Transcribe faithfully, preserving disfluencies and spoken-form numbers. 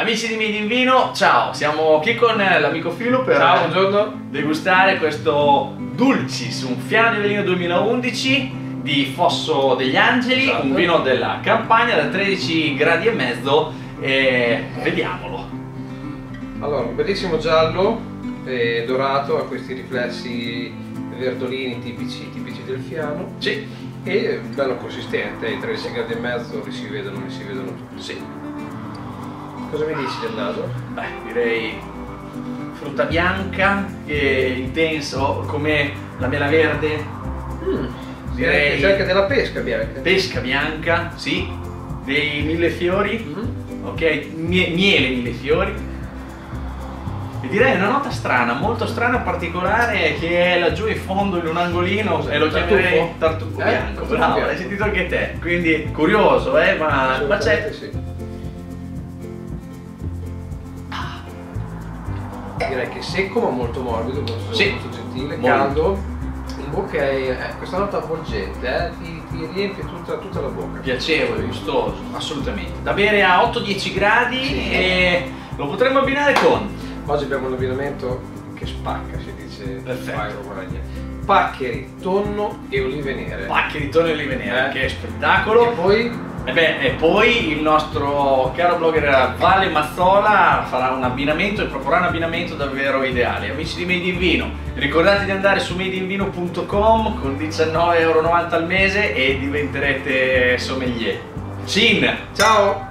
Amici di Made in Vino, ciao, siamo qui con l'amico Filo per ciao, buongiorno. Degustare questo Dulcis, un Fiano di Velino duemilaundici di Fosso degli Angeli, esatto. Un vino della Campagna da tredici gradi e mezzo e vediamolo. Allora, un bellissimo giallo e dorato, ha questi riflessi verdolini tipici, tipici del Fiano. Sì. E bello consistente, i tredici gradi e mezzo li si vedono, li si vedono tutti. Sì. Cosa mi dici del naso? Beh, direi frutta bianca e intenso come la mela verde. Mm. Direi c'è anche della pesca bianca. Pesca bianca, sì. Dei millefiori. Mm-hmm. Ok, Mie miele millefiori. E direi una nota strana, molto strana, particolare, che è laggiù in fondo in un angolino e lo chiamerei tartufo, tartufo eh? bianco. Tartufo bravo, l'hai sentito anche te. Quindi curioso, eh, ma, ma c'è. Sì. Ah. Direi che è secco ma molto morbido, molto, sì. molto gentile, molto. caldo. Ok, eh, questa nota avvolgente eh, ti, ti riempie tutta, tutta la bocca. Piacevole, gustoso, assolutamente. Da bere a otto dieci gradi, sì. E lo potremmo abbinare con... Oggi abbiamo un abbinamento che spacca, si dice. Perfetto. Paccheri, tonno e olive nere. Paccheri, tonno e olive nere, eh. Che spettacolo. E poi? E, beh, e poi il nostro caro blogger Vale Mazzola farà un abbinamento e proporrà un abbinamento davvero ideale. Amici di Made in Vino, ricordate di andare su made in vino punto com con diciannove euro novanta al mese e diventerete sommelier. Cin! Ciao!